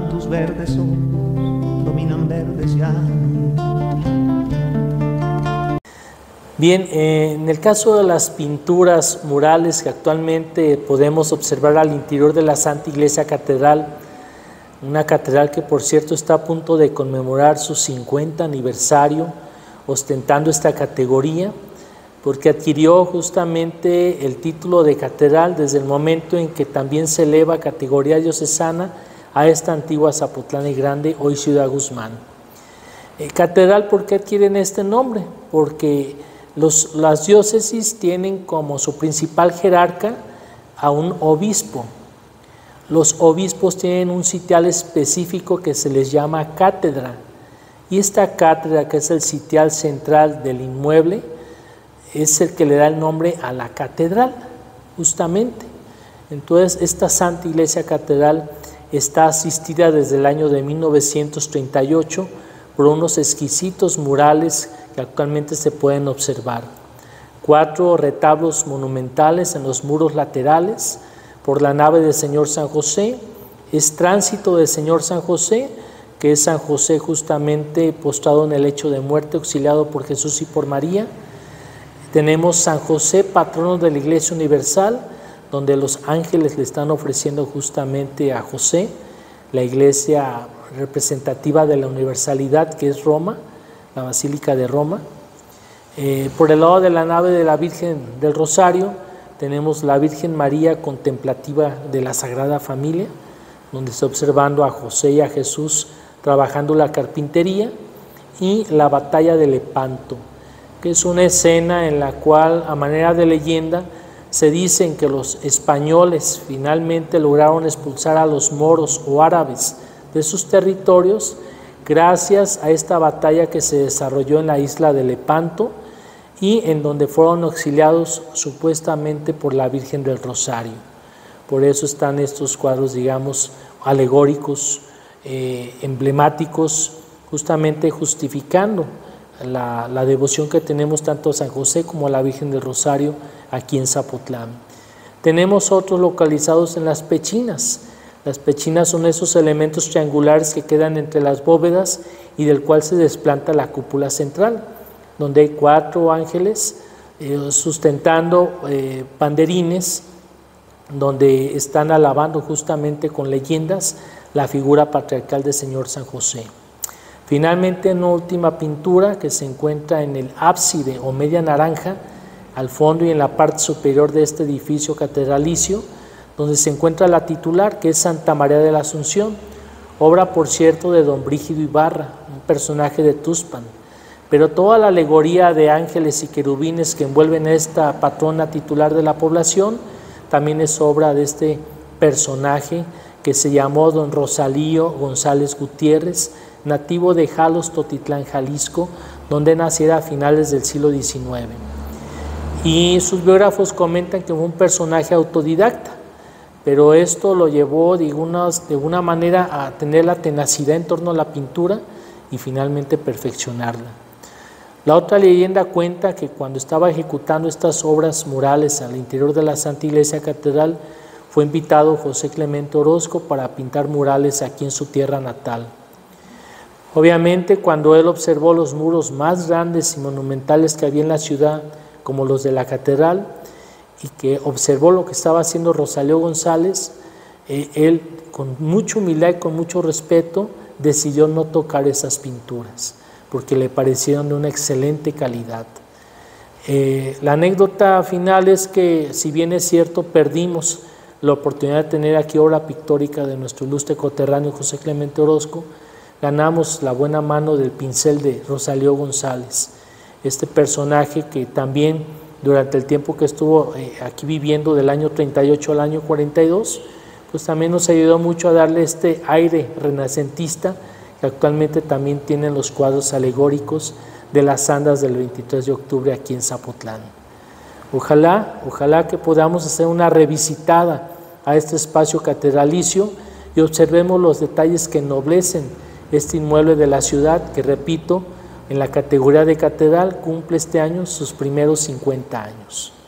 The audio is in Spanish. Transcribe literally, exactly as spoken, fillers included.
dominan tus verdes ojos, dominan verdes ya. Bien, eh, en el caso de las pinturas murales que actualmente podemos observar al interior de la Santa Iglesia Catedral, una catedral que por cierto está a punto de conmemorar su cincuenta aniversario, ostentando esta categoría, porque adquirió justamente el título de catedral desde el momento en que también se eleva a categoría diocesana a esta antigua Zapotlán y Grande, hoy Ciudad Guzmán. Eh, catedral, ¿por qué adquieren este nombre? Porque Los, las diócesis tienen como su principal jerarca a un obispo. Los obispos tienen un sitial específico que se les llama cátedra, y esta cátedra, que es el sitial central del inmueble, es el que le da el nombre a la catedral, justamente. Entonces, esta Santa Iglesia Catedral está asistida desde el año de mil novecientos treinta y ocho por unos exquisitos murales que actualmente se pueden observar. Cuatro retablos monumentales en los muros laterales por la nave del Señor San José. Es tránsito del Señor San José, que es San José justamente postrado en el lecho de muerte, auxiliado por Jesús y por María. Tenemos San José, patrono de la Iglesia Universal, donde los ángeles le están ofreciendo justamente a José, la iglesia representativa de la universalidad, que es Roma, la Basílica de Roma. Eh, por el lado de la nave de la Virgen del Rosario tenemos la Virgen María contemplativa de la Sagrada Familia, donde está observando a José y a Jesús trabajando la carpintería, y la batalla de Lepanto, que es una escena en la cual, a manera de leyenda, se dicen que los españoles finalmente lograron expulsar a los moros o árabes de sus territorios gracias a esta batalla que se desarrolló en la isla de Lepanto, y en donde fueron auxiliados supuestamente por la Virgen del Rosario. Por eso están estos cuadros, digamos, alegóricos, eh, emblemáticos, justamente justificando la, la devoción que tenemos tanto a San José como a la Virgen del Rosario aquí en Zapotlán. Tenemos otros localizados en las pechinas. Las pechinas son esos elementos triangulares que quedan entre las bóvedas y del cual se desplanta la cúpula central, donde hay cuatro ángeles eh, sustentando eh, banderines, donde están alabando justamente con leyendas la figura patriarcal del Señor San José. Finalmente, una última pintura que se encuentra en el ábside o media naranja, al fondo y en la parte superior de este edificio catedralicio, donde se encuentra la titular, que es Santa María de la Asunción, obra por cierto de don Brígido Ibarra, un personaje de Tuxpan. Pero toda la alegoría de ángeles y querubines que envuelven a esta patrona titular de la población también es obra de este personaje, que se llamó don Rosalío González Gutiérrez, nativo de Jalostotitlán, Jalisco, donde naciera a finales del siglo diecinueve. Y sus biógrafos comentan que fue un personaje autodidacta, pero esto lo llevó de una, de una manera a tener la tenacidad en torno a la pintura y finalmente perfeccionarla. La otra leyenda cuenta que cuando estaba ejecutando estas obras murales al interior de la Santa Iglesia Catedral, fue invitado José Clemente Orozco para pintar murales aquí en su tierra natal. Obviamente, cuando él observó los muros más grandes y monumentales que había en la ciudad, como los de la catedral, y que observó lo que estaba haciendo Rosalío González, eh, él con mucha humildad y con mucho respeto decidió no tocar esas pinturas, porque le parecieron de una excelente calidad. Eh, la anécdota final es que, si bien es cierto, perdimos la oportunidad de tener aquí obra pictórica de nuestro ilustre coterráneo José Clemente Orozco, ganamos la buena mano del pincel de Rosalío González, este personaje que también, durante el tiempo que estuvo eh, aquí viviendo, del año treinta y ocho al año cuarenta y dos, pues también nos ayudó mucho a darle este aire renacentista que actualmente también tienen los cuadros alegóricos de las andas del veintitrés de octubre aquí en Zapotlán. Ojalá, ojalá que podamos hacer una revisitada a este espacio catedralicio y observemos los detalles que ennoblecen este inmueble de la ciudad, que, repito, en la categoría de catedral cumple este año sus primeros cincuenta años.